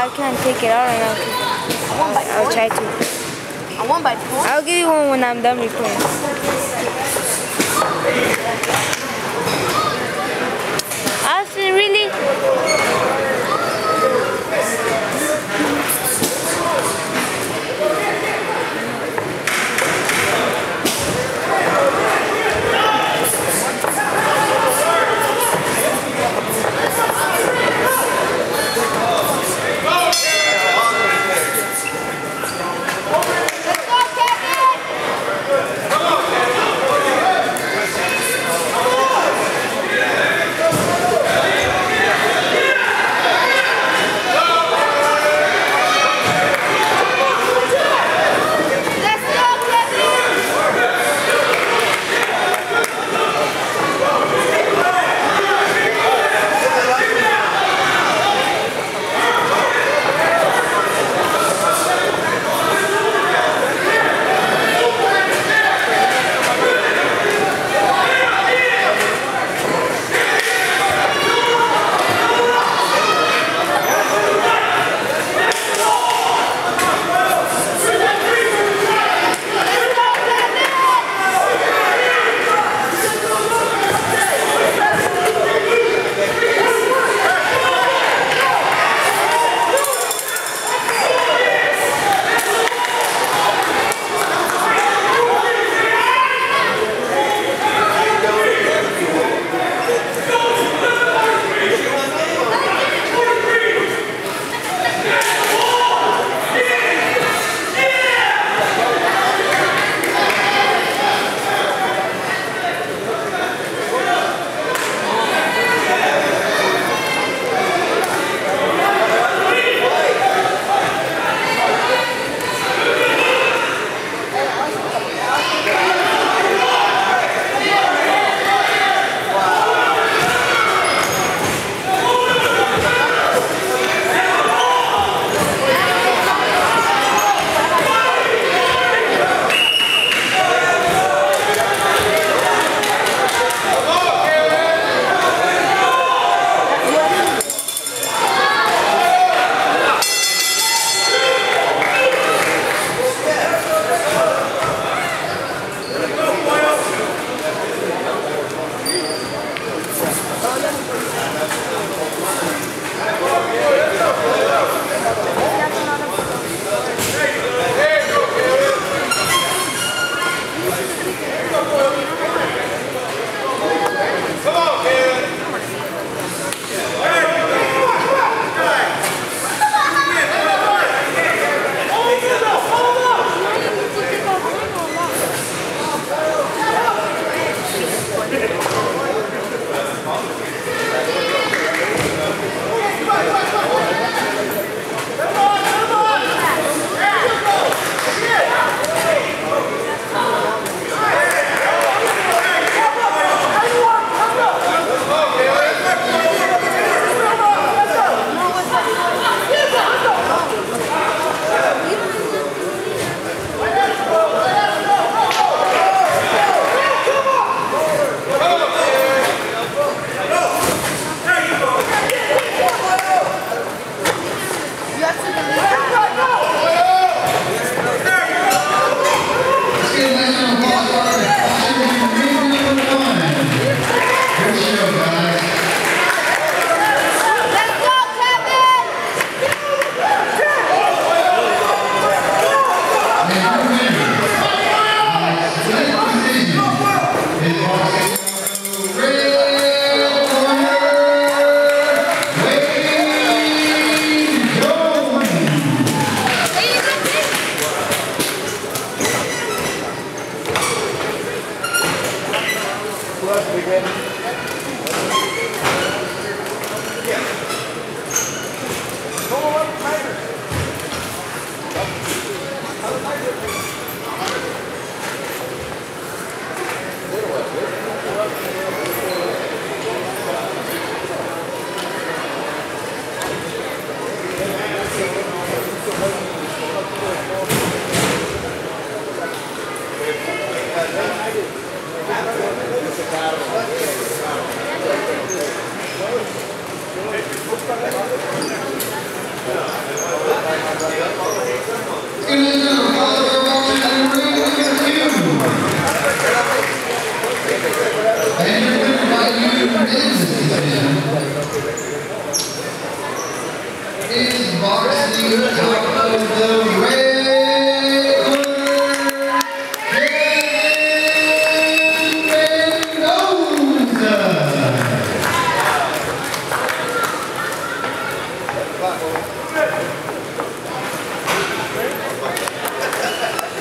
I can't take it out right now. I'll try to. I'll give you one when I'm done recording. Austin, really? Yeah. Is varsity top of the red.